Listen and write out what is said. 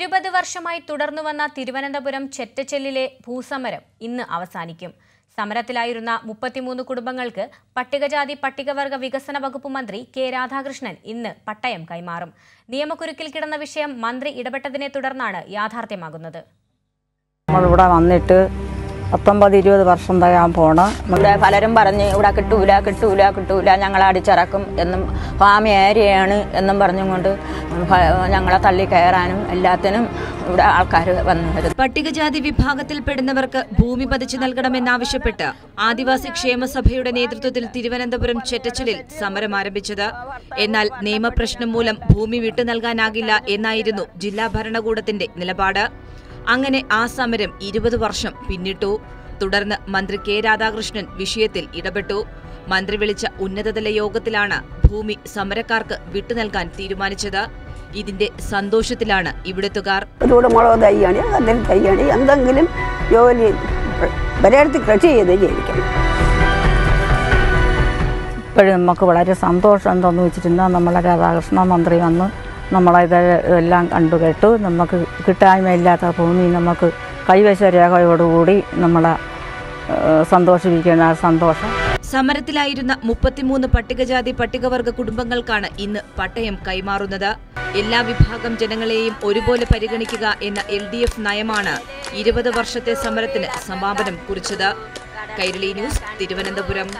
20 വർഷമായി തുടർന്നു വന്ന തിരുവനന്തപുരം ചെറ്റച്ചെല്ലിലെ ഭൂസമരം ഇന്ന് അവസാനിക്കും. സമരത്തിലായിരുന്ന 33 കുടുംബങ്ങൾക്ക് പട്ടികജാതി പട്ടികവർഗ വികസന വകുപ്പ് മന്ത്രി കെ രാധാകൃഷ്ണൻ ഇന്ന് പട്ടയം കൈമാറും. നിയമക്കുരുക്കിൽ കിടന്ന വിഷയം മന്ത്രി ഇടപെട്ടതിനെ തുടർന്നാണ് യാഥാർത്ഥ്യമാകുന്നത്. നമ്മളിവിടെ വന്നിട്ട് 19-20 വർഷം തയ്യാൻ പോണ്. ഇവിടെ പലരും പറഞ്ഞ് ഇവിടെ കിട്ടൂല ഞങ്ങളടിച്ചിറക്കും എന്നും ഫാം ഏരിയയാണ് എന്നും പറഞ്ഞുകൊണ്ട് ഞങ്ങളെ തള്ളി കയറാനും എല്ലാത്തിനും ഇവിടെ ആൾക്കാർ വന്നു. പട്ടികജാതി വിഭാഗത്തിൽപ്പെടുന്നവർക്ക് ഭൂമി പതിച്ചു നൽകണമെന്നാവശ്യപ്പെട്ട് ആദിവാസി ക്ഷേമസഭയുടെ നേതൃത്വത്തിൽ തിരുവനന്തപുരം ചെറ്റച്ചലിൽ സമരം ആരംഭിച്ചത്. എന്നാൽ നിയമപ്രശ്നം മൂലം ഭൂമി വിട്ടു നൽകാനാകില്ല എന്നായിരുന്നു ജില്ലാ ഭരണകൂടത്തിന്റെ നിലപാട്. അങ്ങനെ ആ സമരം 20 വർഷം പിന്നിട്ടു. തുടർന്ന് മന്ത്രി കെ രാധാകൃഷ്ണൻ വിഷയത്തിൽ ഇടപെട്ടു. മന്ത്രി വിളിച്ച ഉന്നതതല യോഗത്തിലാണ് ഭൂമി സമരക്കാർക്ക് വിട്ടു നൽകാൻ തീരുമാനിച്ചത്. ഇതിന്റെ സന്തോഷത്തിലാണ് ഇവിടുത്തുകാർ. എന്തെങ്കിലും ജോലി കൃഷി ചെയ്ത് ജീവിക്കണം. ഇപ്പോഴും നമുക്ക് വളരെ സന്തോഷം എന്താണെന്ന് വെച്ചിട്ടുണ്ടെങ്കിൽ നമ്മളെ രാധാകൃഷ്ണ മന്ത്രി വന്ന് നമ്മളത് എല്ലാം കണ്ടു കേട്ടു. നമുക്ക് കിട്ടായ്മയില്ലാത്ത ഭൂമി നമുക്ക് കൈവശ രേഖയോടുകൂടി നമ്മളെ സന്തോഷിപ്പിക്കുന്ന സന്തോഷം. സമരത്തിലായിരുന്ന 33 പട്ടികജാതി പട്ടികവർഗ കുടുംബങ്ങൾക്കാണ് ഇന്ന് പട്ടയം കൈമാറുന്നത്. എല്ലാ വിഭാഗം ജനങ്ങളെയും ഒരുപോലെ പരിഗണിക്കുക എന്ന LDF നയമാണ് 20 വർഷത്തെ സമരത്തിന് സമാപനം കുറിച്ചത്. കൈരളി ന്യൂസ്, തിരുവനന്തപുരം.